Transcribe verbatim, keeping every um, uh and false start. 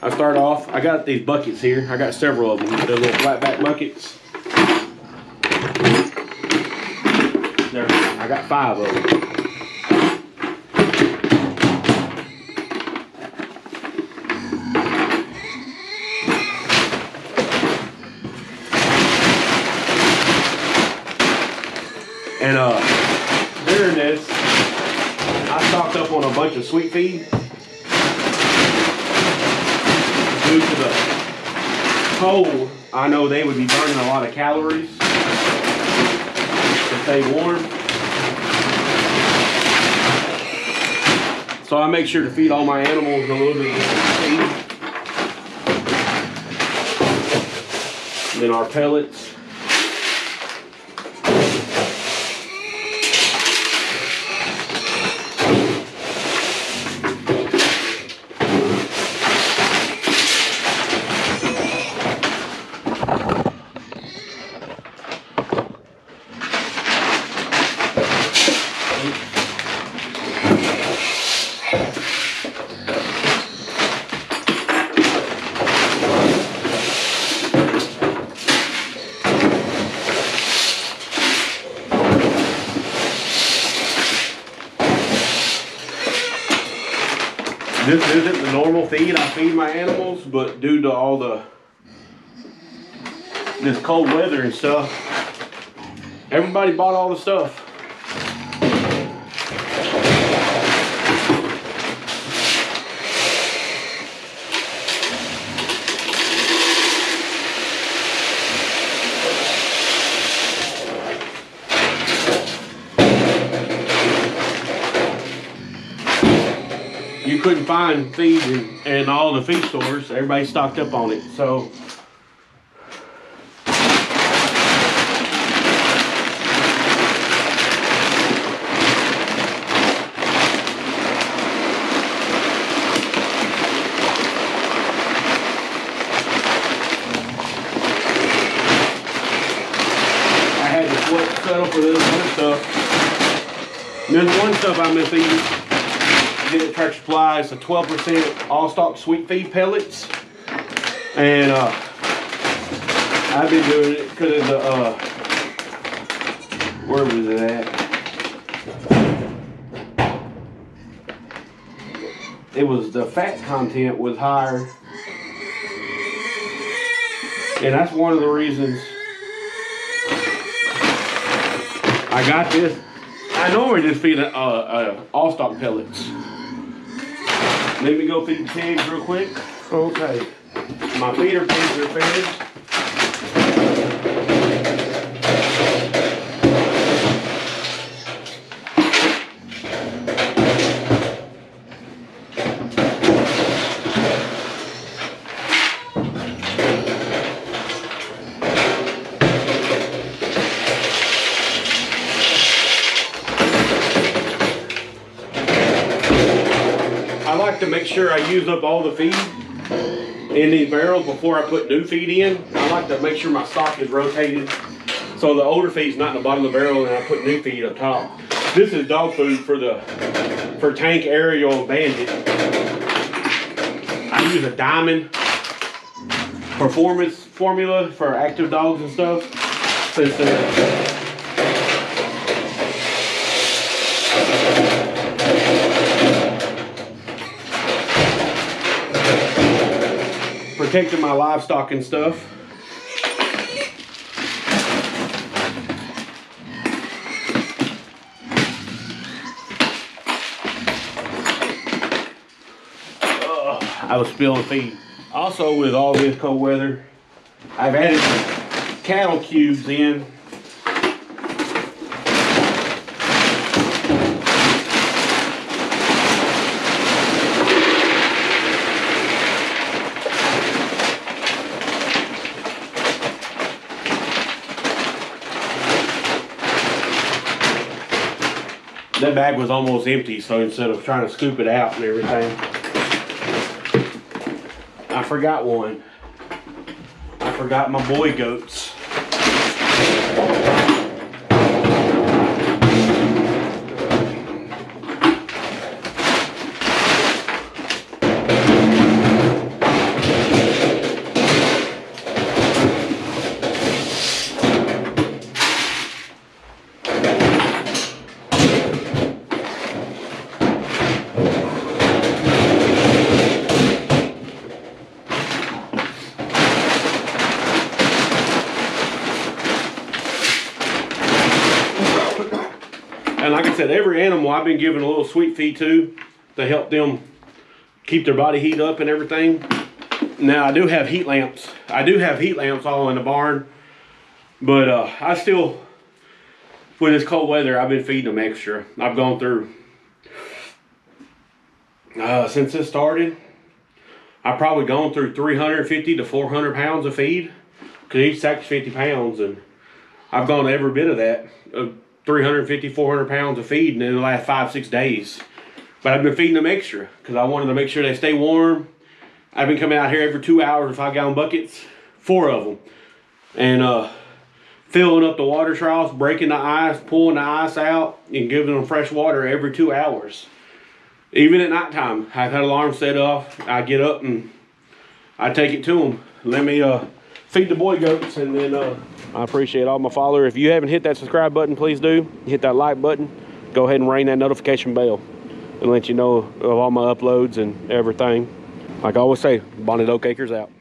I start off, I got these buckets here. I got several of them. They're little flat back buckets. There, I got five of them. And uh, during this, I stocked up on a bunch of sweet feed due to the cold. I know they would be burning a lot of calories to stay warm. So I make sure to feed all my animals a little bit of sweet feed. Then our pellets. This isn't the normal feed I feed my animals, but due to all the this cold weather and stuff, everybody bought all the stuff. You couldn't find feed in, in all the feed stores. Everybody stocked up on it. So I had to settle for this one stuff. There's one stuff I've been feeding. Did at Track Supplies, the twelve percent all stock sweet feed pellets, and uh, I've been doing it because of the uh, where was it at? It was the fat content was higher, and that's one of the reasons I got this. I normally just feed uh, uh, all stock pellets. Let me go feed the pigs real quick. Okay. My feeder pigs are fed. To make sure I use up all the feed in these barrels before I put new feed in. I like to make sure my stock is rotated so the older feed's not in the bottom of the barrel and I put new feed up top. This is dog food for the for Tank, Ariel, and Bandit. I use a Diamond Performance formula for active dogs and stuff. Since they're protecting my livestock and stuff. Ugh, I was spilling feed. Also, with all this cold weather, I've added cattle cubes in. That bag was almost empty, so instead of trying to scoop it out and everything, I forgot one. I forgot my boy goats. And like I said, every animal I've been giving a little sweet feed to to help them keep their body heat up and everything. Now I do have heat lamps. I do have heat lamps all in the barn, but uh, I still, when it's cold weather, I've been feeding them extra. I've gone through, uh, since this started, I've probably gone through three hundred fifty to four hundred pounds of feed, because each sack's fifty pounds, and I've gone every bit of that, uh, three hundred fifty, four hundred pounds of feed in the last five, six days. But I've been feeding them extra because I wanted to make sure they stay warm. I've been coming out here every two hours with five gallon buckets, four of them, and uh, filling up the water troughs, breaking the ice, pulling the ice out, and giving them fresh water every two hours. Even at nighttime, I've had alarms set off. I get up and I take it to them. Let me uh, feed the boy goats, and then uh, I appreciate all my followers. If you haven't hit that subscribe button, please do. Hit that like button. Go ahead and ring that notification bell and let you know of all my uploads and everything. Like I always say, Bonded Oak Acres out.